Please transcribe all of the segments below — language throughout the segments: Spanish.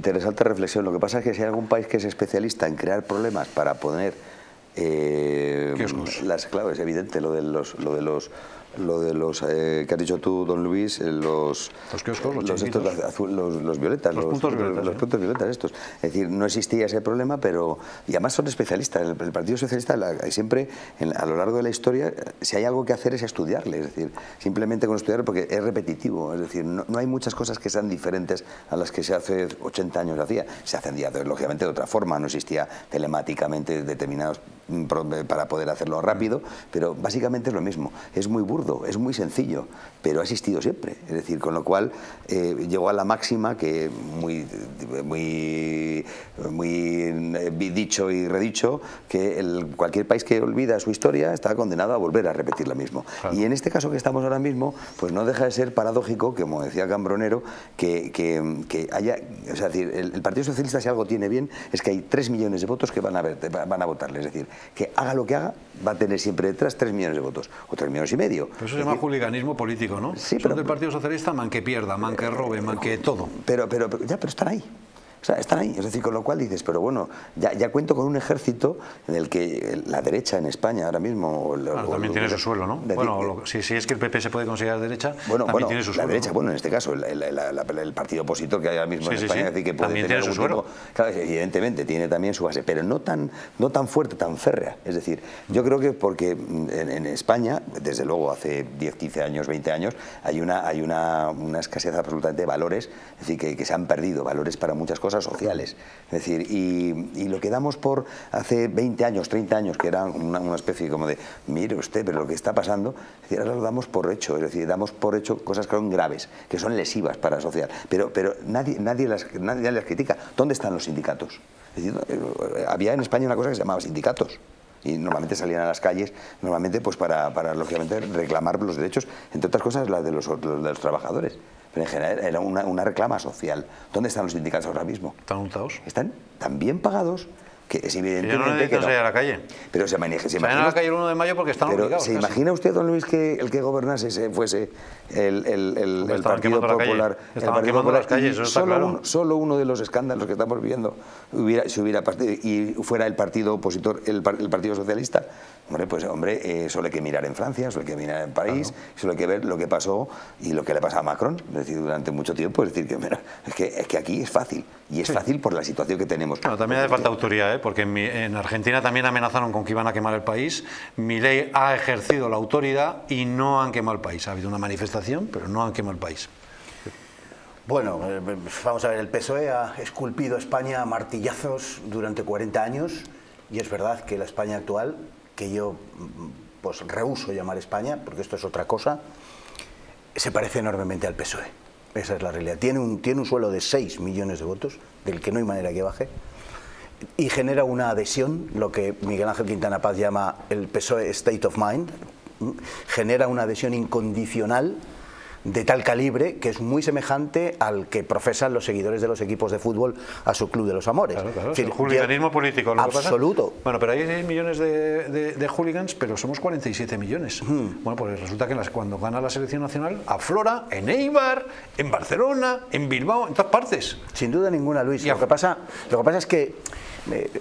Interesante reflexión. Lo que pasa es que si hay algún país que es especialista en crear problemas para poner las claves, es evidente lo de los que has dicho tú, don Luis, los puntos violetas estos. Es decir, no existía ese problema, pero y además son especialistas. El Partido Socialista siempre, a lo largo de la historia, si hay algo que hacer es estudiarle, es decir, simplemente con estudiarle, porque es repetitivo, es decir, no hay muchas cosas que sean diferentes a las que se hace 80 años hacía. Se hacen, lógicamente, de otra forma, no existía telemáticamente determinados para poder hacerlo rápido, pero básicamente es lo mismo. Es muy burdo, es muy sencillo, pero ha existido siempre. Es decir, con lo cual llegó a la máxima que muy dicho y redicho, que cualquier país que olvida su historia está condenado a volver a repetir lo mismo. Claro. Y en este caso que estamos ahora mismo, pues no deja de ser paradójico, como decía Cambronero, que haya... O sea, decir, el Partido Socialista, si algo tiene bien, es que hay 3 millones de votos que van a votarle. Es decir, que haga lo que haga, va a tener siempre detrás 3 millones de votos, o 3 millones y medio. Pero eso se llama hooliganismo político, ¿no? Sí, pero... del Partido Socialista, man que pierda, man que robe, man que todo. Pero están ahí. O sea, están ahí, es decir, con lo cual dices, pero bueno, ya cuento con un ejército en el que la derecha en España ahora mismo... también tiene su suelo, ¿no? Bueno, si es que el PP se puede considerar derecha, bueno, también tiene su suelo. La derecha, ¿no? Bueno, en este caso, el partido opositor que hay ahora mismo en España, es decir, que puede también tener tiene su suelo. Claro, evidentemente, tiene también su base, pero no tan fuerte, tan férrea. Es decir, yo creo que porque en España, desde luego hace 10, 15 años, 20 años, hay una escasez absolutamente de valores, es decir, que se han perdido valores para muchas cosas sociales, es decir, y lo que damos por hace 20 años, 30 años, que era una especie como de mire usted, pero lo que está pasando, es decir, ahora lo damos por hecho, es decir, damos por hecho cosas que son graves, que son lesivas para la sociedad, pero nadie las critica. ¿Dónde están los sindicatos? Es decir, había en España una cosa que se llamaba sindicatos, y normalmente salían a las calles, normalmente pues para lógicamente reclamar los derechos, entre otras cosas las de los trabajadores. Pero en general era una reclama social. ¿Dónde están los sindicatos ahora mismo? ¿Están untados? Están tan bien pagados que es evidente que no necesitan salir a la calle. Pero se maneja. Se imagina a la calle el 1 de mayo porque están obligados. ¿Se imagina usted, don Luis, que el que gobernase fuese el Partido Popular? Estaban quemando las calles, eso está claro. Solo uno de los escándalos que estamos viviendo fuera el partido opositor, el Partido Socialista. Hombre, solo hay que mirar en Francia, solo hay que mirar en París, solo hay que ver lo que pasó y lo que le pasa a Macron, es decir, durante mucho tiempo. Es decir, que aquí es fácil, y es fácil por la situación que tenemos. Bueno, también hace falta autoridad, ¿eh? Porque en Argentina también amenazaron con que iban a quemar el país. Milei ha ejercido la autoridad y no han quemado el país. Ha habido una manifestación, pero no han quemado el país. Bueno, vamos a ver, el PSOE ha esculpido a España a martillazos durante 40 años y es verdad que la España actual, que yo pues rehúso llamar España, porque esto es otra cosa, se parece enormemente al PSOE. Esa es la realidad. Tiene un suelo de 6 millones de votos, del que no hay manera que baje, y genera una adhesión, lo que Miguel Ángel Quintana Paz llama el PSOE State of Mind, genera una adhesión incondicional de tal calibre que es muy semejante al que profesan los seguidores de los equipos de fútbol a su club de los amores. Claro, claro, es decir, el hooliganismo político. ¿No absoluto? Bueno, pero hay 6 millones de hooligans, pero somos 47 millones. Bueno, pues resulta que cuando gana la selección nacional, aflora en Eibar, en Barcelona, en Bilbao, en todas partes. Sin duda ninguna, Luis. Lo que pasa es que,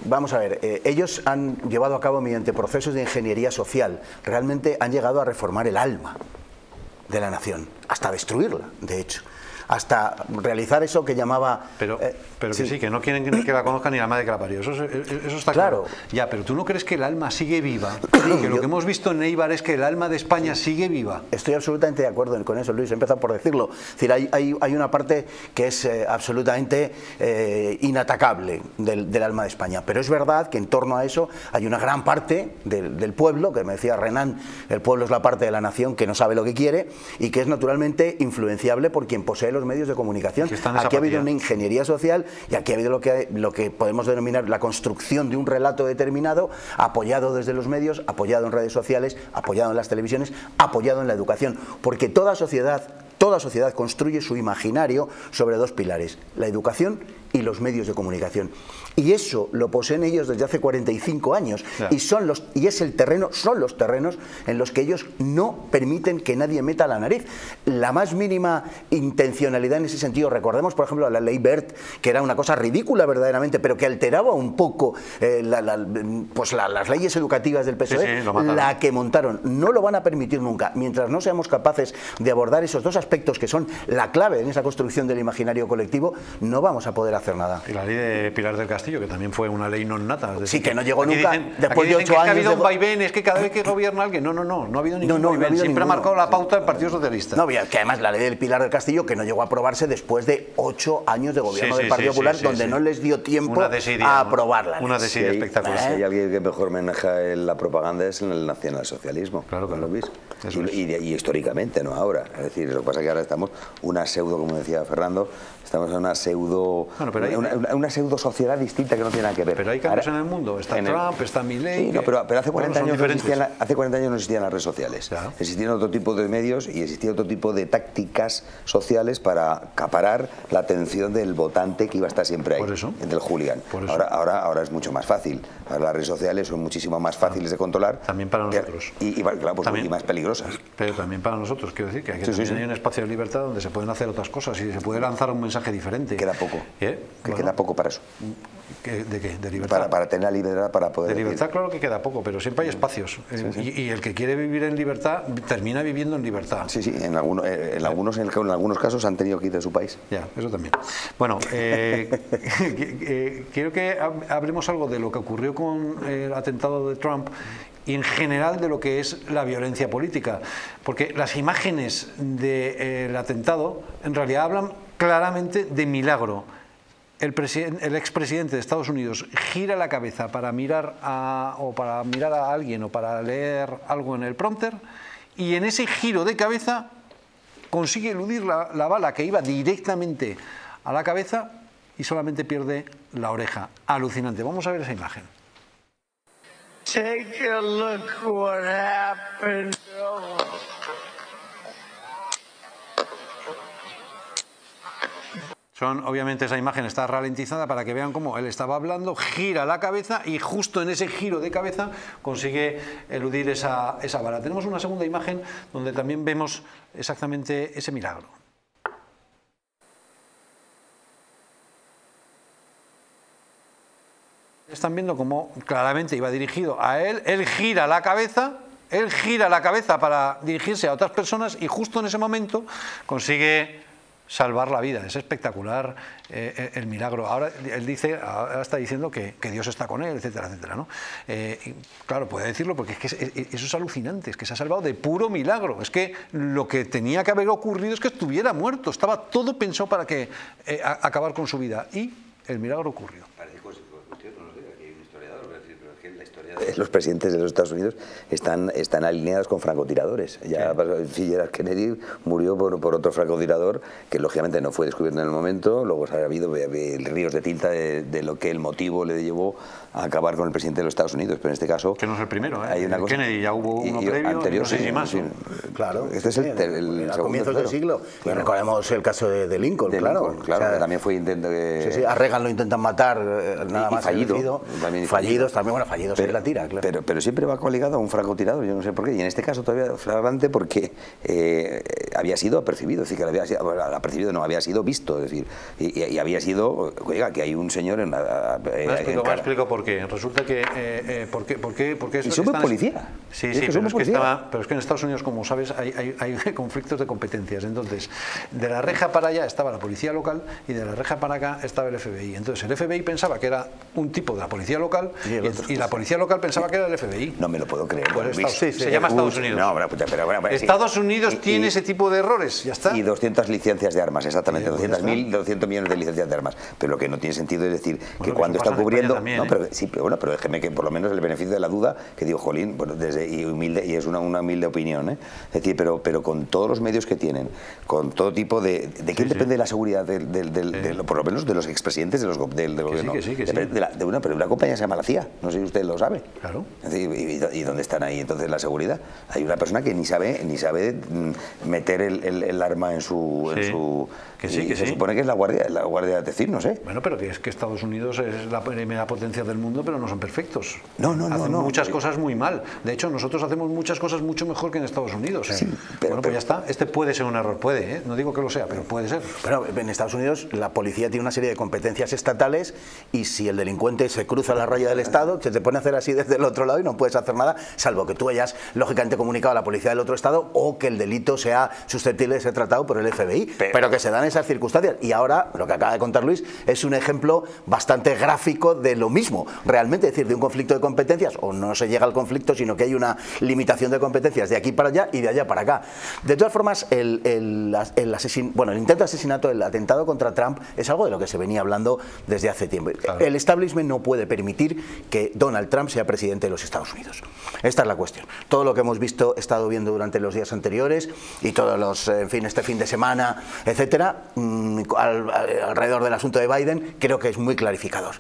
vamos a ver, ellos han llevado a cabo mediante procesos de ingeniería social, realmente han llegado a reformar el alma de la nación, hasta destruirla, de hecho, hasta realizar eso que llamaba... Pero que no quieren que la conozca ni la madre que la parió, eso está claro. Ya, pero ¿tú no crees que el alma sigue viva? Sí, que lo que hemos visto en Eibar es que el alma de España sigue viva. Estoy absolutamente de acuerdo con eso, Luis, he empezado por decirlo. Es decir, hay una parte que es absolutamente inatacable del alma de España, pero es verdad que en torno a eso hay una gran parte del pueblo, que me decía Renán, el pueblo es la parte de la nación que no sabe lo que quiere y que es naturalmente influenciable por quien posee los medios de comunicación. Aquí ha habido una ingeniería social y aquí ha habido lo que podemos denominar la construcción de un relato determinado, apoyado desde los medios, apoyado en redes sociales, apoyado en las televisiones, apoyado en la educación, porque toda sociedad, Toda sociedad construye su imaginario sobre dos pilares, la educación y los medios de comunicación. Y eso lo poseen ellos desde hace 45 años. Claro. Son los terrenos en los que ellos no permiten que nadie meta la nariz. La más mínima intencionalidad en ese sentido. Recordemos, por ejemplo, la ley Wert, que era una cosa ridícula verdaderamente, pero que alteraba un poco las leyes educativas del PSOE, la que montaron. No lo van a permitir nunca. Mientras no seamos capaces de abordar esos dos aspectos que son la clave en esa construcción del imaginario colectivo, no vamos a poder hacer nada. Y la ley de Pilar del Castillo, que también fue una ley non nata. Sí, que no llegó nunca. Dicen, después de 8 años... Que ha habido un vaivén, es que cada vez que gobierna alguien... No ha habido ningún vaivén. Siempre ha marcado la pauta del Partido Socialista. No, que además la ley del Pilar del Castillo, que no llegó a aprobarse después de 8 años de gobierno del Partido Popular, donde no les dio tiempo a aprobarla. Una desidia espectacular. Si hay alguien que mejor maneja la propaganda es el nacionalsocialismo. Claro que lo veis. Y históricamente, no ahora. Es decir, lo que pasa es que ahora estamos una pseudo, como decía Fernando, estamos en una pseudo... Una pseudo sociedad distinta que no tiene nada que ver. Pero hay cambios ahora en el mundo. Está Trump, está Milei... Sí, que... pero hace 40 años no existían las redes sociales. Claro. Existían otro tipo de medios y existía otro tipo de tácticas sociales para acaparar la atención del votante que iba a estar siempre ahí. Por eso. Del Julián. Por eso. Ahora es mucho más fácil. Ahora las redes sociales son muchísimo más fáciles de controlar. También para nosotros. Y más peligrosas. Pero también para nosotros. Quiero decir que aquí hay un espacio de libertad donde se pueden hacer otras cosas y se puede lanzar un mensaje diferente. Queda poco. Queda poco para eso. ¿De qué? ¿De libertad? Para tener la libertad para poder... De libertad claro que queda poco, pero siempre hay espacios. Y el que quiere vivir en libertad termina viviendo en libertad. Sí, en algunos casos han tenido que ir de su país. Ya, eso también. Bueno, quiero que hablemos algo de lo que ocurrió con el atentado de Trump y en general de lo que es la violencia política. Porque las imágenes del atentado en realidad hablan claramente de milagro. El expresidente de Estados Unidos gira la cabeza para mirar a alguien o para leer algo en el prompter y en ese giro de cabeza consigue eludir la bala que iba directamente a la cabeza y solamente pierde la oreja. Alucinante. Vamos a ver esa imagen. Take a look what happened. Obviamente esa imagen está ralentizada para que vean cómo él estaba hablando, gira la cabeza y justo en ese giro de cabeza consigue eludir esa bala. Tenemos una segunda imagen donde también vemos exactamente ese milagro. Están viendo cómo claramente iba dirigido a él, él gira la cabeza para dirigirse a otras personas y justo en ese momento consigue... salvar la vida. Es espectacular el milagro. Ahora él dice, ahora está diciendo que Dios está con él, etcétera, etcétera, ¿no? Claro, puede decirlo porque es que eso es alucinante, es que se ha salvado de puro milagro. Es que lo que tenía que haber ocurrido es que estuviera muerto. Estaba todo pensado para que acabar con su vida y el milagro ocurrió. Los presidentes de los Estados Unidos están alineados con francotiradores. Ya Fitzgerald Kennedy murió por otro francotirador que lógicamente no fue descubierto en el momento. Luego ha habido ríos de tinta de lo que el motivo le llevó a acabar con el presidente de los Estados Unidos. Pero en este caso... Que no es el primero, ¿eh? Hay una cosa, Kennedy ya hubo uno previo, anterior, no sé si más. Claro. Este es el a comienzos del siglo. Claro. Recordemos el caso de Lincoln, claro, o sea, también fue intento de... Sí, a Reagan lo intentan matar, nada más fallido. Fallidos, pero, la tira, claro. Pero siempre va ligado a un francotirador, yo no sé por qué. Y en este caso todavía flagrante porque había sido apercibido, es decir, había sido visto, es decir, y había sido, oiga, que hay un señor en la... explico por qué. Resulta que... porque eso, y somos policía. Sí, pero es que en Estados Unidos, como sabes, hay conflictos de competencias. Entonces, de la reja para allá estaba la policía local y de la reja para acá estaba el FBI. Entonces, el FBI pensaba que era un tipo de la policía local y la policía local pensaba que era el FBI. No me lo puedo creer. Pues se llama Estados Unidos. Estados Unidos tiene ese tipo de errores, ya está. Y 200 licencias de armas, exactamente, 200 millones de licencias de armas. Pero lo que no tiene sentido es decir que cuando está cubriendo... También, no, pero déjeme que por lo menos el beneficio de la duda, que digo, jolín, bueno, y es una humilde opinión, ¿eh? Es decir, pero con todos los medios que tienen, con todo tipo de... ¿De quién depende la seguridad? Por lo menos de los expresidentes del gobierno. De una compañía que se llama la CIA, no sé usted lo sabe. Claro. ¿Y dónde están ahí entonces la seguridad? Hay una persona que ni sabe meter el arma en su... Sí. En su se supone que es la guardia de decir, no sé. Bueno, pero que es que Estados Unidos es la primera potencia del mundo, pero no son perfectos. Hacen muchas cosas muy mal. De hecho, nosotros hacemos muchas cosas mucho mejor que en Estados Unidos. Sí, pero, bueno, pues ya está. Este puede ser un error, puede, ¿eh? No digo que lo sea, pero puede ser. Pero en Estados Unidos la policía tiene una serie de competencias estatales y si el delincuente se cruza la raya del Estado, se te pone a hacer así desde el otro lado y no puedes hacer nada, salvo que tú hayas, lógicamente, comunicado a la policía del otro Estado o que el delito sea susceptible de ser tratado por el FBI. Pero que se dan esas circunstancias. Y ahora, lo que acaba de contar Luis, es un ejemplo bastante gráfico de lo mismo. Realmente, es decir, de un conflicto de competencias, o no se llega al conflicto, sino que hay una limitación de competencias de aquí para allá y de allá para acá. De todas formas, el intento de asesinato, el atentado contra Trump, es algo de lo que se venía hablando desde hace tiempo. Claro. El establishment no puede permitir que Donald Trump sea presidente de los Estados Unidos. Esta es la cuestión. Todo lo que hemos estado viendo durante los días anteriores y todos los, en fin, este fin de semana, etcétera, alrededor del asunto de Biden, creo que es muy clarificador.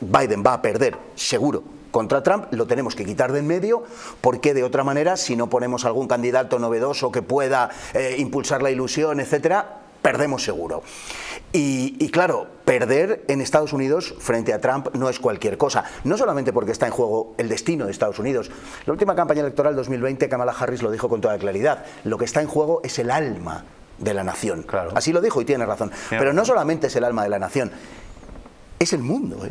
Biden va a perder, seguro. Contra Trump lo tenemos que quitar de en medio, porque de otra manera, si no ponemos algún candidato novedoso que pueda impulsar la ilusión, etcétera, perdemos seguro. Y claro, perder en Estados Unidos frente a Trump no es cualquier cosa. No solamente porque está en juego el destino de Estados Unidos. La última campaña electoral 2020, Kamala Harris lo dijo con toda claridad. Lo que está en juego es el alma de la nación. Claro. Así lo dijo y tiene razón. Pero no solamente es el alma de la nación, es el mundo, ¿eh?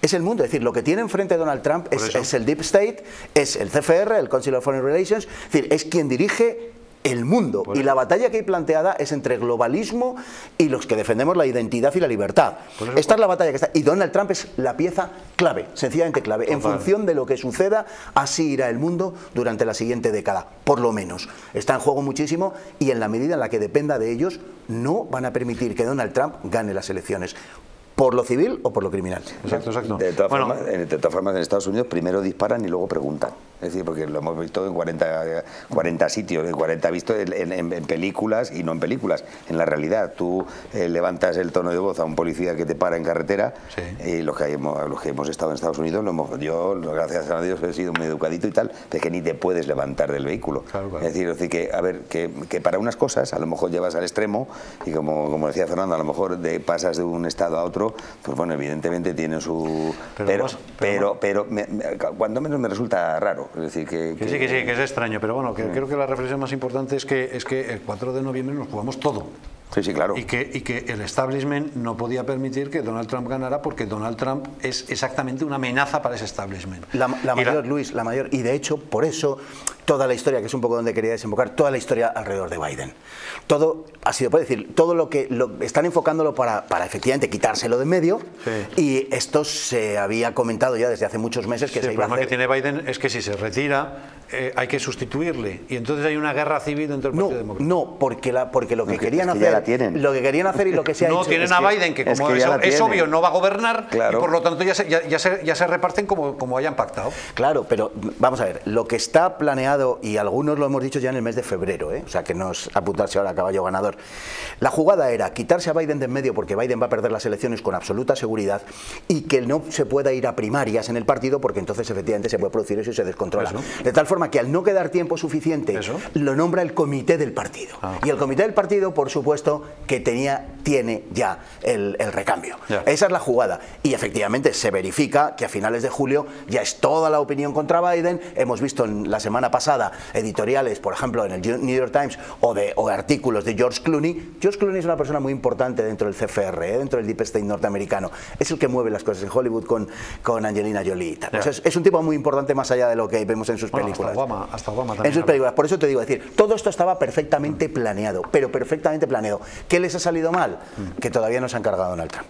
Es el mundo, es decir, lo que tiene enfrente a Donald Trump es el Deep State, es el CFR, el Council of Foreign Relations, es decir, es quien dirige el mundo. Pues y la batalla que hay planteada es entre globalismo y los que defendemos la identidad y la libertad. Pues esta es la batalla que está. Y Donald Trump es la pieza clave, sencillamente clave. En función de lo que suceda, así irá el mundo durante la siguiente década, por lo menos. Está en juego muchísimo y en la medida en la que dependa de ellos, no van a permitir que Donald Trump gane las elecciones. ¿Por lo civil o por lo criminal? Exacto, exacto. De todas formas, en Estados Unidos primero disparan y luego preguntan. Es decir, porque lo hemos visto en 40 sitios, en 40 vistos en películas y no en películas. En la realidad, tú levantas el tono de voz a un policía que te para en carretera y los que hemos estado en Estados Unidos, yo, gracias a Dios, he sido muy educadito y tal, pero es que ni te puedes levantar del vehículo. Claro, claro. Es decir, que a ver, que para unas cosas a lo mejor llevas al extremo y como decía Fernando, a lo mejor pasas de un estado a otro. Pues bueno, evidentemente tiene su... Pero cuando menos me resulta raro. Es decir, que es extraño, pero bueno, creo que la reflexión más importante es que el 4 de noviembre nos jugamos todo. Sí, sí, claro. Y que el establishment no podía permitir que Donald Trump ganara, porque Donald Trump es exactamente una amenaza para ese establishment. La mayor, Luis, y de hecho, por eso, toda la historia, que es un poco donde quería desembocar, toda la historia alrededor de Biden. Todo ha sido, puedo decir, todo lo que están enfocándolo para efectivamente quitárselo de en medio, y esto se había comentado ya desde hace muchos meses que se iba a hacer. El problema que tiene Biden es que si se retira, hay que sustituirle, y entonces hay una guerra civil dentro del Partido Demócrata. Porque lo que querían hacer y lo que se ha hecho. No tienen a Biden, que como es obvio no va a gobernar, claro. Y por lo tanto ya se reparten como hayan pactado. Claro, pero vamos a ver, lo que está planeado, y algunos lo hemos dicho ya en el mes de febrero, o sea que no es apuntarse ahora a caballo ganador. La jugada era quitarse a Biden de en medio, porque Biden va a perder las elecciones con absoluta seguridad, y que no se pueda ir a primarias en el partido, porque entonces efectivamente se puede producir eso y se descontrola. Eso. De tal forma que al no quedar tiempo suficiente, eso. Lo nombra el comité del partido. Ah. Y el comité del partido, por supuesto, que tiene ya el recambio. Yeah. Esa es la jugada. Y efectivamente se verifica que a finales de julio ya es toda la opinión contra Biden. Hemos visto en la semana pasada editoriales, por ejemplo, en el New York Times o artículos de George Clooney. George Clooney es una persona muy importante dentro del CFR, dentro del Deep State norteamericano. Es el que mueve las cosas en Hollywood con Angelina Jolie y tal. Yeah. Es un tipo muy importante más allá de lo que vemos en sus películas. Hasta Obama también. En sus películas. Por eso te digo, todo esto estaba perfectamente planeado, pero perfectamente planeado. ¿Qué les ha salido mal? Que todavía no se han cargado Donald Trump.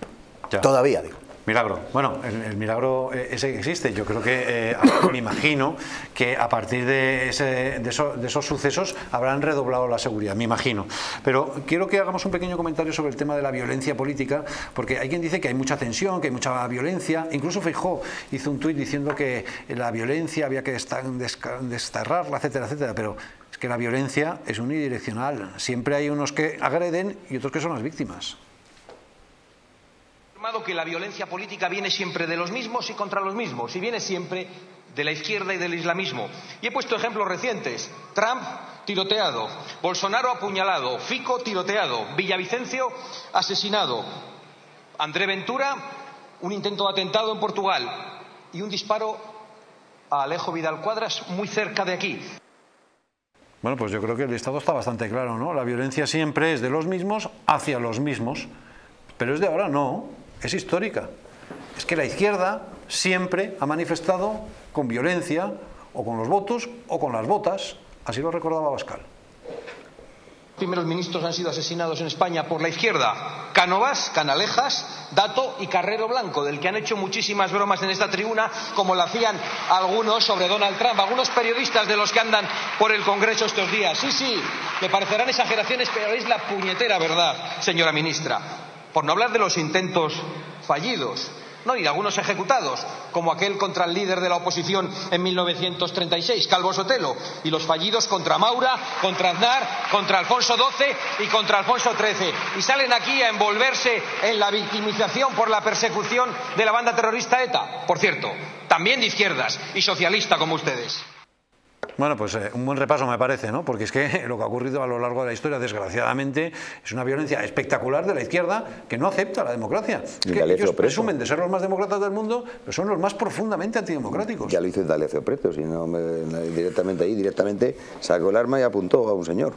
Ya. Todavía, digo. Milagro. Bueno, el milagro ese que existe. Yo creo que, me imagino, que a partir de esos sucesos habrán redoblado la seguridad, me imagino. Pero quiero que hagamos un pequeño comentario sobre el tema de la violencia política, porque hay quien dice que hay mucha tensión, que hay mucha violencia. Incluso Feijóo hizo un tuit diciendo que la violencia había que desterrarla, etcétera, etcétera. Pero es que la violencia es unidireccional. Siempre hay unos que agreden y otros que son las víctimas. afirmado que la violencia política viene siempre de los mismos y contra los mismos, y viene siempre de la izquierda y del islamismo. Y he puesto ejemplos recientes. Trump tiroteado, Bolsonaro apuñalado, Fico tiroteado, Villavicencio asesinado, André Ventura un intento de atentado en Portugal y un disparo a Alejo Vidal Quadras muy cerca de aquí. Bueno, pues yo creo que el listado está bastante claro, ¿no? La violencia siempre es de los mismos hacia los mismos, pero es de ahora no, es histórica. Es que la izquierda siempre ha manifestado con violencia, o con los votos, o con las botas, así lo recordaba Abascal. Los primeros ministros han sido asesinados en España por la izquierda. Cánovas, Canalejas, Dato y Carrero Blanco, del que han hecho muchísimas bromas en esta tribuna, como lo hacían algunos sobre Donald Trump, algunos periodistas de los que andan por el Congreso estos días. Sí, sí, me parecerán exageraciones, pero es la puñetera verdad, señora ministra. Por no hablar de los intentos fallidos, ¿no? Y de algunos ejecutados, como aquel contra el líder de la oposición en 1936, Calvo Sotelo, y los fallidos contra Maura, contra Aznar, contra Alfonso XII y contra Alfonso XIII. Y salen aquí a envolverse en la victimización por la persecución de la banda terrorista ETA, por cierto, también de izquierdas y socialista como ustedes. Bueno, pues un buen repaso me parece, ¿no? Porque es que lo que ha ocurrido a lo largo de la historia, desgraciadamente, es una violencia espectacular de la izquierda que no acepta la democracia. Es que ellos presumen de ser los más demócratas del mundo, pero son los más profundamente antidemocráticos. Ya lo hizo Indalecio Preto, si no directamente sacó el arma y apuntó a un señor.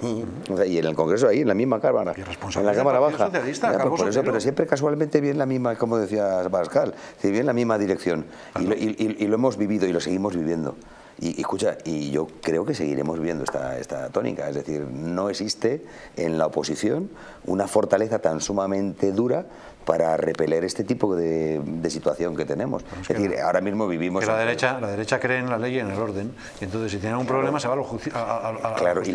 O sea, y en el Congreso ahí, en la misma cámara, en la cámara baja. Ya, pues, por eso, pero siempre casualmente viene la misma, como decía Abascal, viene la misma dirección. Ah, y lo hemos vivido y lo seguimos viviendo. Y escucha, y yo creo que seguiremos viendo esta tónica, es decir, no existe en la oposición una fortaleza tan sumamente dura para repeler este tipo de situación que tenemos. Bueno, es decir, ahora mismo vivimos... La derecha cree en la ley y en el orden, y entonces si tiene algún problema se va a la justicia. Claro, y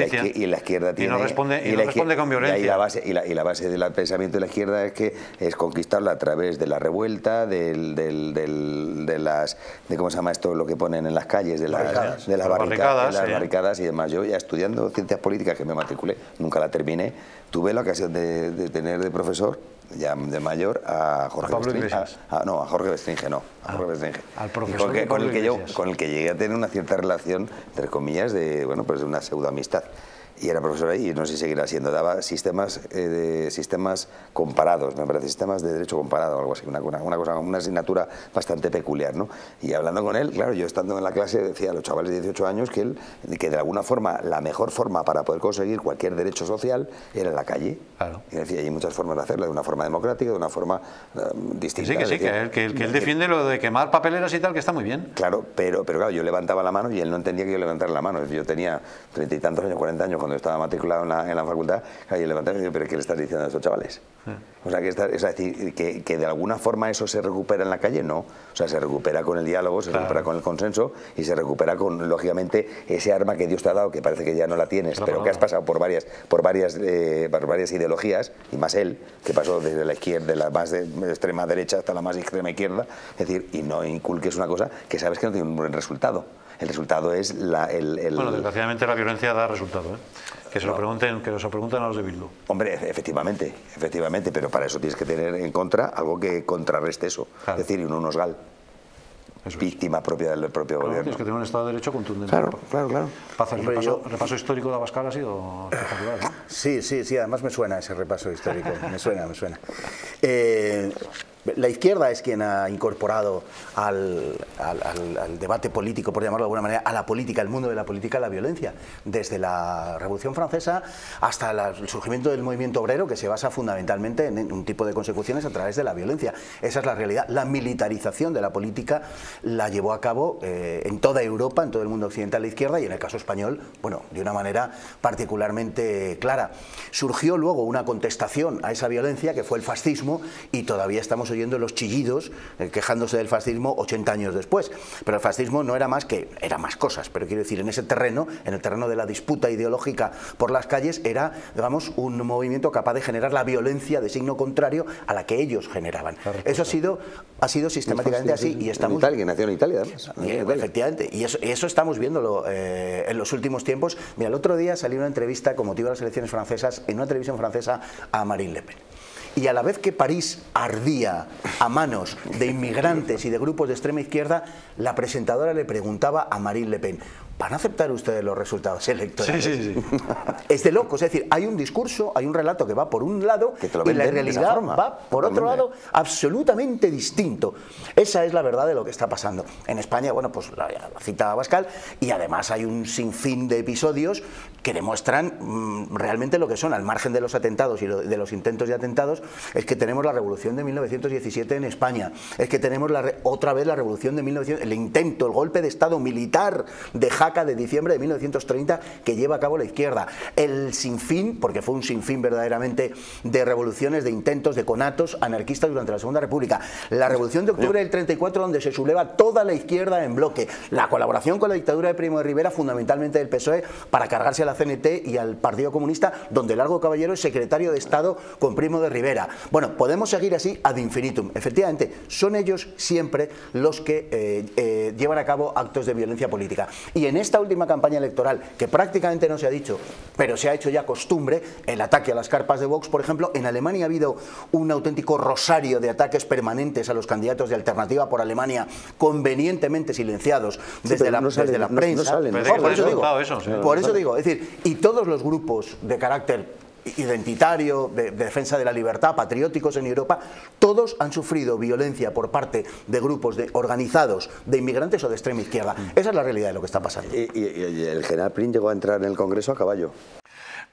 la izquierda tiene... Y no responde con violencia. Y la base del pensamiento de la izquierda es que es conquistarla a través de la revuelta, ¿cómo se llama esto? Lo que ponen en las calles, de las barricadas y demás. Yo ya estudiando ciencias políticas, que me matriculé, nunca la terminé, tuve la ocasión de tener de profesor, ya de mayor, a Jorge Verstrynge. A Jorge Verstrynge. Al profesor con el que llegué a tener una cierta relación, entre comillas, de, bueno, pues una pseudoamistad. Y era profesor ahí, y no sé si seguirá siendo, daba sistemas comparados, me parece, sistemas de derecho comparado o algo así, una asignatura bastante peculiar, ¿no? Y hablando con él, claro, yo estando en la clase decía a los chavales de 18 años que de alguna forma, la mejor forma para poder conseguir cualquier derecho social era en la calle. Claro. Y decía, hay muchas formas de hacerlo, de una forma democrática, de una forma distinta. Que él defiende lo de quemar papeleras y tal, que está muy bien. Claro, pero claro, yo levantaba la mano y él no entendía que yo levantara la mano. Yo tenía 30 y tantos años, 40 años, cuando estaba matriculado en la facultad, yo levantaba y digo, ¿pero qué le estás diciendo a esos chavales? O sea, que de alguna forma eso se recupera en la calle, no. O sea, se recupera con el diálogo, se recupera con el consenso y se recupera con, lógicamente, ese arma que Dios te ha dado, que parece que ya no la tienes, pero que has pasado por varias ideologías, y más él, que pasó desde la izquierda, de la más extrema derecha hasta la más extrema izquierda, es decir, y no inculques una cosa que sabes que no tiene un buen resultado. El resultado es Bueno, desgraciadamente la violencia da resultado, ¿eh? Que se lo pregunten a los de Bildu. Hombre, efectivamente, pero para eso tienes que tener en contra algo que contrarreste eso. Claro. Es decir, unos GAL. Eso víctima es propia del propio gobierno. Tienes que tener un Estado de Derecho contundente. Claro. El repaso histórico de Abascal ha sido espectacular, ¿eh? Sí, además me suena ese repaso histórico. Me suena. La izquierda es quien ha incorporado al debate político, por llamarlo de alguna manera, a la política, al mundo de la política, a la violencia. Desde la Revolución Francesa hasta el surgimiento del movimiento obrero, que se basa fundamentalmente en un tipo de consecuciones a través de la violencia. Esa es la realidad. La militarización de la política la llevó a cabo en toda Europa, en todo el mundo occidental, la izquierda, y en el caso español, bueno, de una manera particularmente clara. Surgió luego una contestación a esa violencia, que fue el fascismo, y todavía estamos oyendo los chillidos quejándose del fascismo 80 años después, pero el fascismo no era más que, era más cosas, pero quiero decir, en ese terreno, en el terreno de la disputa ideológica por las calles, era, digamos, un movimiento capaz de generar la violencia de signo contrario a la que ellos generaban. Eso ha sido sistemáticamente así, y estamos... Que nació en Italia, ¿no? Efectivamente, y eso estamos viéndolo en los últimos tiempos. Mira, el otro día salió una entrevista con motivo de las elecciones francesas, en una televisión francesa, a Marine Le Pen. y a la vez que París ardía a manos de inmigrantes y de grupos de extrema izquierda, la presentadora le preguntaba a Marine Le Pen: ¿van a aceptar ustedes los resultados electorales? Sí, sí, sí. Es de locos, es decir, hay un discurso, hay un relato que va por un lado y la realidad va por otro lado, absolutamente distinto. Esa es la verdad de lo que está pasando. En España, bueno, pues la cita Abascal, y además hay un sinfín de episodios que demuestran realmente lo que son, al margen de los atentados y de los intentos de atentados, es que tenemos la revolución de 1917 en España, es que tenemos otra vez la revolución de 1917, el intento, el golpe de Estado militar de Jaca de diciembre de 1930 que lleva a cabo la izquierda, el sinfín, porque fue un sinfín verdaderamente, de revoluciones, de intentos, de conatos anarquistas durante la Segunda República, la revolución de octubre del 34 donde se subleva toda la izquierda en bloque, la colaboración con la dictadura de Primo de Rivera, fundamentalmente del PSOE, para cargarse a la CNT y al Partido Comunista, donde Largo Caballero es secretario de Estado con Primo de Rivera. Bueno, podemos seguir así ad infinitum. Efectivamente, son ellos siempre los que llevan a cabo actos de violencia política. Y en esta última campaña electoral, que prácticamente no se ha dicho, pero se ha hecho ya costumbre, el ataque a las carpas de Vox, por ejemplo, en Alemania ha habido un auténtico rosario de ataques permanentes a los candidatos de Alternativa por Alemania, convenientemente silenciados desde la prensa. Por eso digo, es decir, y todos los grupos de carácter identitario, de defensa de la libertad, patrióticos en Europa, todos han sufrido violencia por parte de grupos organizados, de inmigrantes o de extrema izquierda. Esa es la realidad de lo que está pasando. Y el general Prim llegó a entrar en el Congreso a caballo.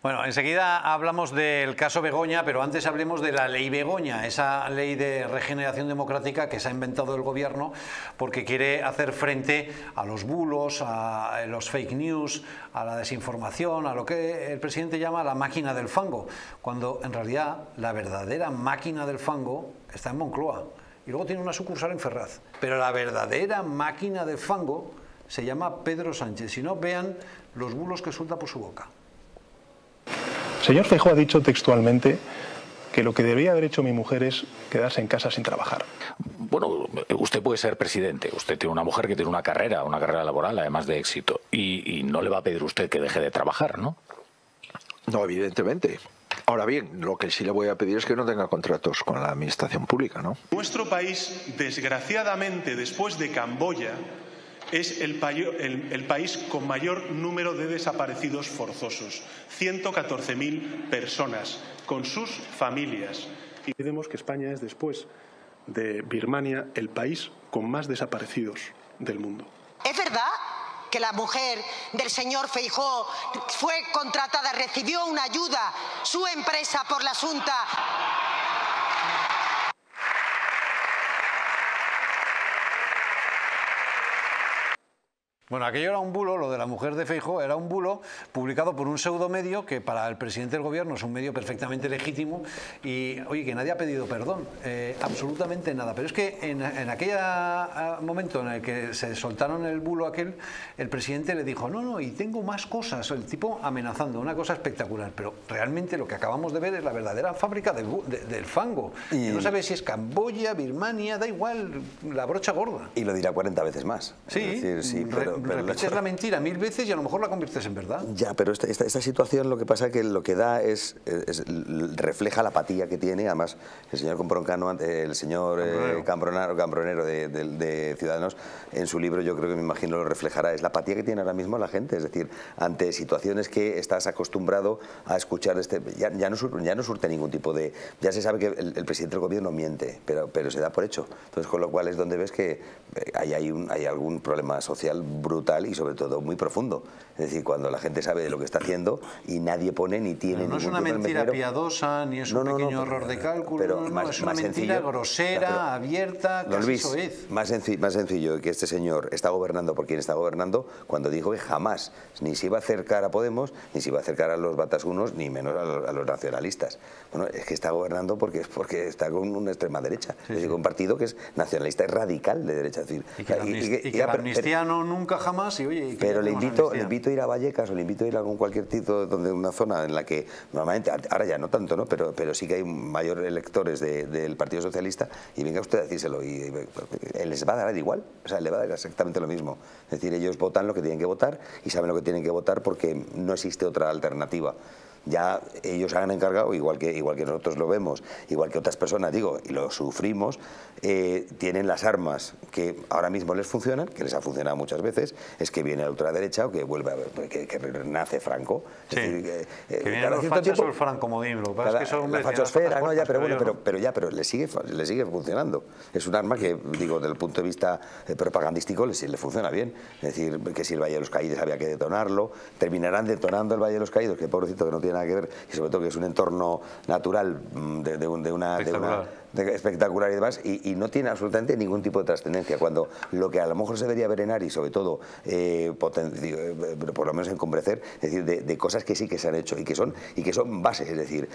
Bueno, enseguida hablamos del caso Begoña, pero antes hablemos de la ley Begoña, esa ley de regeneración democrática que se ha inventado el gobierno porque quiere hacer frente a los bulos, a los fake news, a la desinformación, a lo que el presidente llama la máquina del fango, cuando en realidad la verdadera máquina del fango está en Moncloa y luego tiene una sucursal en Ferraz, pero la verdadera máquina del fango se llama Pedro Sánchez. Si no, vean los bulos que suelta por su boca. El señor Feijóo ha dicho textualmente que lo que debería haber hecho mi mujer es quedarse en casa sin trabajar. Bueno, usted puede ser presidente, usted tiene una mujer que tiene una carrera laboral además de éxito, y no le va a pedir usted que deje de trabajar, ¿no? No, evidentemente. Ahora bien, lo que sí le voy a pedir es que no tenga contratos con la administración pública, ¿no? Nuestro país, desgraciadamente, después de Camboya, es el país con mayor número de desaparecidos forzosos, 114.000 personas, con sus familias. Y creemos que España es, después de Birmania, el país con más desaparecidos del mundo. ¿Es verdad que la mujer del señor Feijóo fue contratada, recibió una ayuda, su empresa, por la Junta? Bueno, aquello era un bulo, lo de la mujer de Feijóo era un bulo publicado por un pseudomedio que para el presidente del gobierno es un medio perfectamente legítimo y, oye, que nadie ha pedido perdón, absolutamente nada. Pero es que en aquel momento en el que se soltaron el bulo aquel, el presidente le dijo, no, no, y tengo más cosas, el tipo amenazando, una cosa espectacular. Pero realmente lo que acabamos de ver es la verdadera fábrica del fango. Y no sabe si es Camboya, Birmania, da igual, la brocha gorda. Y lo dirá 40 veces más. Sí, es decir, sí, pero repites la mentira 1000 veces y a lo mejor la conviertes en verdad. Ya, pero esta situación, lo que pasa es que lo que da refleja la apatía que tiene. Además, el señor Comproncano, el señor Cambronero de Ciudadanos, en su libro, yo creo que me imagino lo reflejará, es la apatía que tiene ahora mismo la gente, es decir, ante situaciones que estás acostumbrado a escuchar. Ya no surte ningún tipo de... Ya se sabe que el presidente del gobierno miente, pero se da por hecho. Entonces, con lo cual es donde ves que hay algún problema social brutal y sobre todo muy profundo. Es decir, cuando la gente sabe de lo que está haciendo y nadie pone ni tiene... No es una mentira piadosa, ni es un pequeño error de cálculo, es una mentira grosera, abierta, casi soez. Más sencillo que este señor está gobernando por quien está gobernando, cuando dijo que jamás ni se iba a acercar a Podemos, ni se iba a acercar a los batasunos, ni menos a los nacionalistas. Bueno, es que está gobernando porque está con una extrema derecha, es decir, con un partido que es nacionalista, es radical de derecha. Es decir, y que la amnistía nunca jamás, y oye... Pero le invito a ir a Vallecas, o le invito a ir a cualquier tipo, donde una zona en la que normalmente, ahora ya no tanto, ¿no? Pero sí que hay mayor electores del Partido Socialista, y venga usted a decírselo, y les va a dar igual, o sea, le va a dar exactamente lo mismo. Es decir, ellos votan lo que tienen que votar y saben lo que tienen que votar porque no existe otra alternativa. ya ellos se han encargado, igual que nosotros lo vemos, igual que otras personas, digo, y lo sufrimos, tienen las armas que ahora mismo les funcionan, que les ha funcionado muchas veces, es que viene la ultraderecha o que vuelve a, que renace Franco. Sí, es decir, que vienen los fachas o el francomodismo. Lo que pasa es que son la fachosfera, ¿no? Ya, pero bueno, pero le sigue funcionando. Es un arma que, digo, desde el punto de vista propagandístico le funciona bien. Es decir, que si el Valle de los Caídos había que detonarlo, terminarán detonando el Valle de los Caídos, que pobrecito que no tiene nada que ver, y sobre todo que es un entorno natural espectacular y demás, y no tiene absolutamente ningún tipo de trascendencia, cuando lo que a lo mejor se debería verenar y sobre todo por lo menos encumbrecer, es decir, de cosas que sí que se han hecho y que son bases, es decir,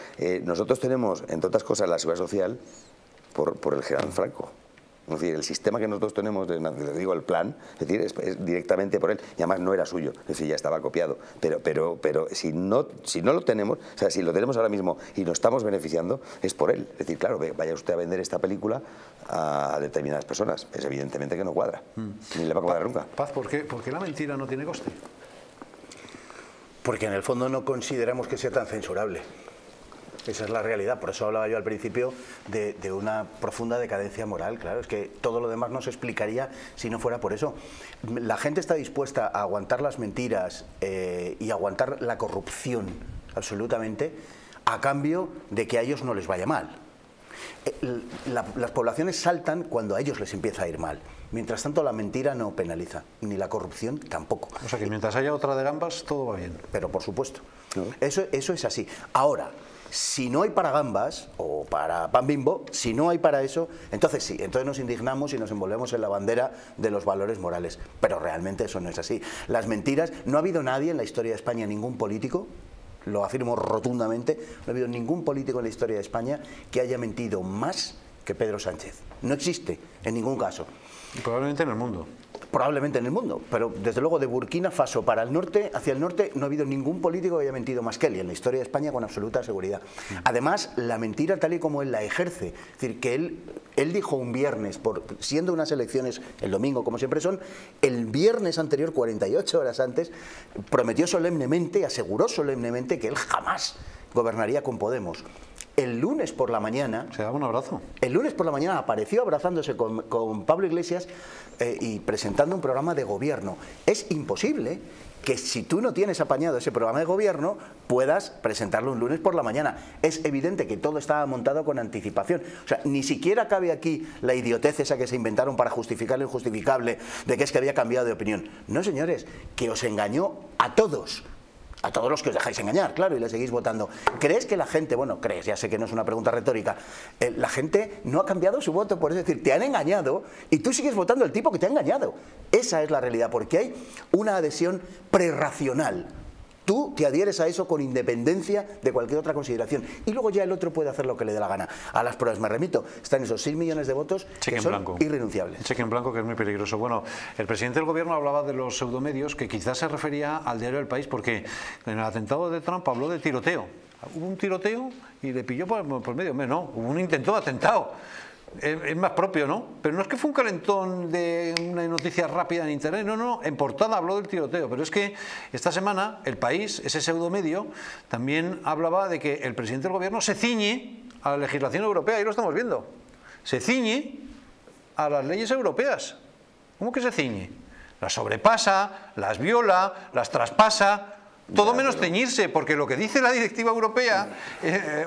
nosotros tenemos, entre otras cosas, la seguridad social por el general Franco. Es decir, el sistema que nosotros tenemos, digo, el plan, es decir, es directamente por él, y además no era suyo, es decir, ya estaba copiado, pero si no lo tenemos, o sea, si lo tenemos ahora mismo y nos estamos beneficiando, es por él. Es decir, claro, vaya usted a vender esta película a determinadas personas, es evidentemente que no cuadra, ni le va a cuadrar nunca. Paz, ¿por qué la mentira no tiene coste? Porque en el fondo no consideramos que sea tan censurable. Esa es la realidad, por eso hablaba yo al principio de una profunda decadencia moral, claro, es que todo lo demás no se explicaría si no fuera por eso. La gente está dispuesta a aguantar las mentiras y aguantar la corrupción, absolutamente, a cambio de que a ellos no les vaya mal. Las poblaciones saltan cuando a ellos les empieza a ir mal. Mientras tanto, la mentira no penaliza, ni la corrupción tampoco. O sea que mientras haya otra de gambas, todo va bien. Pero por supuesto, eso es así. Ahora, si no hay para gambas o para pan bimbo, si no hay para eso, entonces sí, entonces nos indignamos y nos envolvemos en la bandera de los valores morales. Pero realmente eso no es así. Las mentiras, no ha habido nadie en la historia de España, ningún político, lo afirmo rotundamente, no ha habido ningún político en la historia de España que haya mentido más que Pedro Sánchez. No existe, en ningún caso. Probablemente en el mundo. Probablemente en el mundo, pero desde luego de Burkina Faso para el norte, hacia el norte, no ha habido ningún político que haya mentido más que él, y en la historia de España con absoluta seguridad. Además, la mentira tal y como él la ejerce, es decir, que él dijo un viernes, siendo unas elecciones el domingo como siempre son, el viernes anterior, 48 horas antes, prometió solemnemente, aseguró solemnemente que él jamás gobernaría con Podemos. El lunes por la mañana... se daba un abrazo. El lunes por la mañana apareció abrazándose con Pablo Iglesias y presentando un programa de gobierno. Es imposible que si tú no tienes apañado ese programa de gobierno puedas presentarlo un lunes por la mañana. Es evidente que todo estaba montado con anticipación. O sea, ni siquiera cabe aquí la idiotez esa que se inventaron para justificar lo injustificable de que es que había cambiado de opinión. No, señores, que os engañó a todos. A todos los que os dejáis engañar, claro, y le seguís votando. ¿Crees que la gente, bueno, crees, ya sé que no es una pregunta retórica, la gente no ha cambiado su voto, por eso, es decir, te han engañado y tú sigues votando al tipo que te ha engañado? Esa es la realidad, porque hay una adhesión prerracional. Tú te adhieres a eso con independencia de cualquier otra consideración. Y luego ya el otro puede hacer lo que le dé la gana. A las pruebas me remito. Están esos 6 millones de votos que son irrenunciables. Cheque en blanco, que es muy peligroso. Bueno, el presidente del gobierno hablaba de los pseudomedios, que quizás se refería al diario El País, porque en el atentado de Trump habló de tiroteo. Hubo un tiroteo y le pilló por medio. No, hubo un intento de atentado. Es más propio, ¿no? Pero no es que fue un calentón de una noticia rápida en internet, no, no, en portada habló del tiroteo, pero es que esta semana El País, ese pseudomedio, también hablaba de que el presidente del gobierno se ciñe a la legislación europea, ahí lo estamos viendo, se ciñe a las leyes europeas. ¿Cómo que se ciñe? Las sobrepasa, las viola, las traspasa. Todo menos teñirse, porque lo que dice la directiva europea,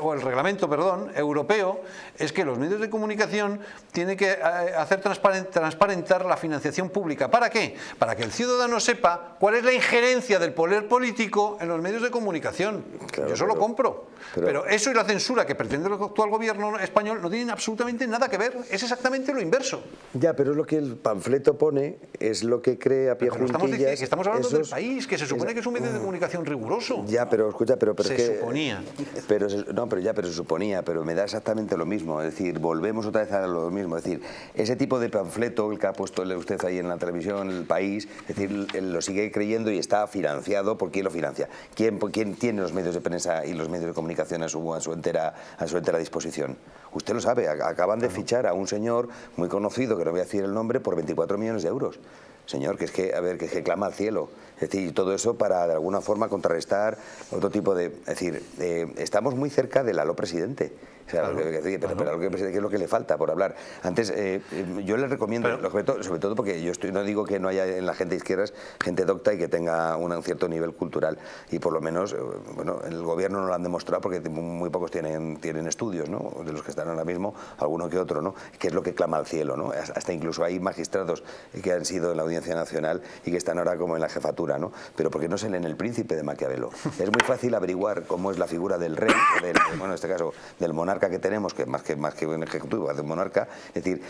o el reglamento, perdón, europeo, es que los medios de comunicación tienen que hacer transparentar la financiación pública. ¿Para qué? Para que el ciudadano sepa cuál es la injerencia del poder político en los medios de comunicación. Claro, yo solo compro. Pero eso y la censura que pretende el actual gobierno español no tienen absolutamente nada que ver. Es exactamente lo inverso. Ya, pero es lo que el panfleto pone, es lo que cree a pie juntillas. Estamos hablando del País, que se supone que es un medio de comunicación riguroso. Ya, pero escucha, pero se suponía. Pero se suponía, pero me da exactamente lo mismo. Es decir, volvemos otra vez a lo mismo. Es decir, ese tipo de panfleto, el que ha puesto usted ahí en la televisión, El País, es decir, lo sigue creyendo y está financiado. ¿Por quién lo financia? ¿Quién tiene los medios de prensa y los medios de comunicación a su entera disposición? Usted lo sabe, acaban de fichar a un señor muy conocido, que no voy a decir el nombre, por 24 millones de euros. señor, que es que, a ver, que es que clama al cielo. Es decir, todo eso para de alguna forma contrarrestar otro tipo de... Es decir, estamos muy cerca del aló presidente. O sea, claro, pero aló presidente, ¿qué es lo que le falta por hablar? Antes, yo le recomiendo, sobre todo porque yo no digo que no haya en la gente de izquierdas gente docta y que tenga un cierto nivel cultural. Y por lo menos, bueno, en el gobierno no lo han demostrado porque muy pocos tienen estudios, ¿no? De los que están ahora mismo, alguno que otro, ¿no? Que es lo que clama al cielo, ¿no? Hasta incluso hay magistrados que han sido en la Audiencia Nacional y que están ahora como en la jefatura, ¿no? Pero porque no se leen El Príncipe de Maquiavelo. Es muy fácil averiguar cómo es la figura del rey, bueno, en este caso del monarca que tenemos, que más que un ejecutivo, de un monarca, es decir,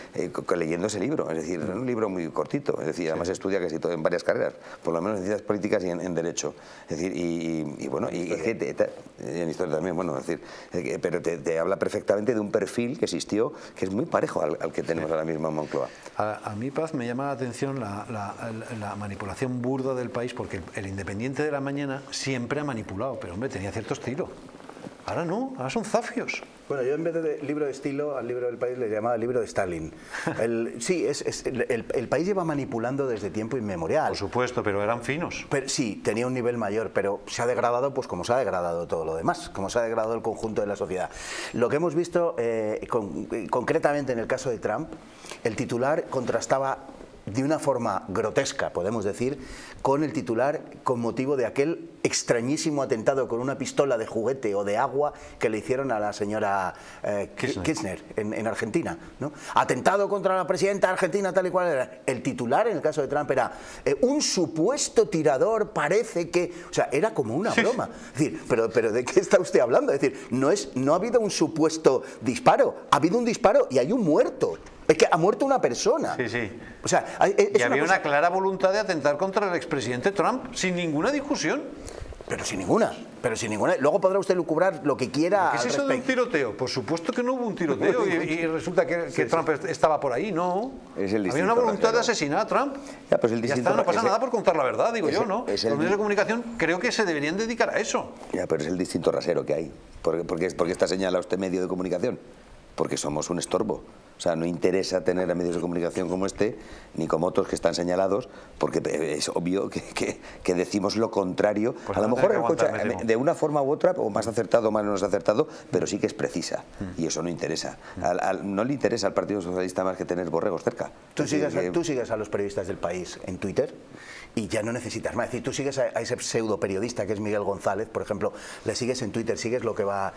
leyendo ese libro. Es decir, es un libro muy cortito, es decir, además estudia casi todo en varias carreras, por lo menos en ciencias políticas y en derecho. Es decir, en historia también, bueno, es decir, pero te habla perfectamente de un perfil que existió, que es muy parejo al que tenemos ahora mismo en Moncloa. A mí, Paz, me llama la atención la manipulación burda del país, porque el independiente de la mañana siempre ha manipulado, pero hombre, tenía cierto estilo. Ahora no, ahora son zafios. Bueno, yo en vez de libro de estilo, al libro del país le llamaba el libro de Stalin. El país lleva manipulando desde tiempo inmemorial. Por supuesto, pero eran finos. Pero, sí, tenía un nivel mayor, pero se ha degradado pues como se ha degradado todo lo demás, como se ha degradado el conjunto de la sociedad. Lo que hemos visto concretamente en el caso de Trump, el titular contrastaba de una forma grotesca, podemos decir, con el titular con motivo de aquel extrañísimo atentado con una pistola de juguete o de agua que le hicieron a la señora Kirchner en Argentina, ¿no? Atentado contra la presidenta argentina, tal y cual era. El titular en el caso de Trump era un supuesto tirador, parece que... O sea, era como una broma. Es decir, pero ¿de qué está usted hablando? Es decir, no ha habido un supuesto disparo, ha habido un disparo y hay un muerto. Es que ha muerto una persona. Sí, sí. O sea, había una clara voluntad de atentar contra el expresidente Trump, sin ninguna discusión. Pero sin ninguna. Luego podrá usted lucubrar lo que quiera. ¿Qué es eso de un tiroteo? Por supuesto que no hubo un tiroteo y resulta que Trump estaba por ahí, ¿no? Había una voluntad de asesinar a Trump. Ya, pues el distinto, ya está, no pasa nada por contar la verdad, digo yo, ¿no? Los medios de comunicación creo que se deberían dedicar a eso. Ya, pero es el distinto rasero que hay. ¿Por qué está señalado este medio de comunicación? Porque somos un estorbo. O sea, no interesa tener a medios de comunicación como este, ni como otros que están señalados, porque es obvio que decimos lo contrario. Pues a lo mejor de una forma u otra, o más acertado o más no acertado, pero sí que es precisa. Y eso no interesa. No le interesa al Partido Socialista más que tener borregos cerca. Tú sigues a los periodistas del país en Twitter y ya no necesitas más. Es decir, tú sigues a ese pseudo periodista que es Miguel González, por ejemplo, le sigues en Twitter, sigues lo que va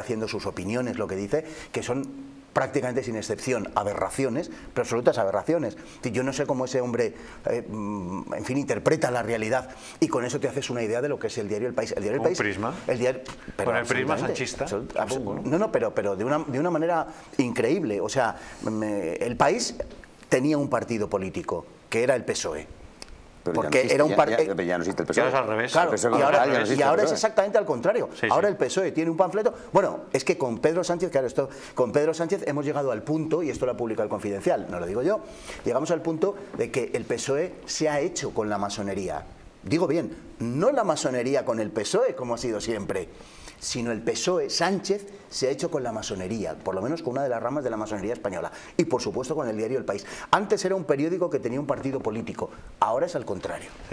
haciendo, sus opiniones, lo que dice, que son... prácticamente sin excepción, aberraciones, pero absolutas aberraciones. Yo no sé cómo ese hombre, en fin, interpreta la realidad y con eso te haces una idea de lo que es el diario El País. El diario El País, Prisma. Con el Prisma sanchista. Pero de una manera increíble. O sea, El País tenía un partido político, que era el PSOE. Pero porque era un partido... Ya no existe el PSOE. Ya es al revés. Claro, y ahora es exactamente al contrario. Sí, ahora el PSOE tiene un panfleto... Bueno, es que con Pedro Sánchez, con Pedro Sánchez hemos llegado al punto, y esto lo ha publicado el Confidencial, no lo digo yo, llegamos al punto de que el PSOE se ha hecho con la masonería. Digo bien, no la masonería con el PSOE, como ha sido siempre, sino el PSOE, Sánchez, se ha hecho con la masonería, por lo menos con una de las ramas de la masonería española, y por supuesto con el diario El País. Antes era un periódico que tenía un partido político, ahora es al contrario.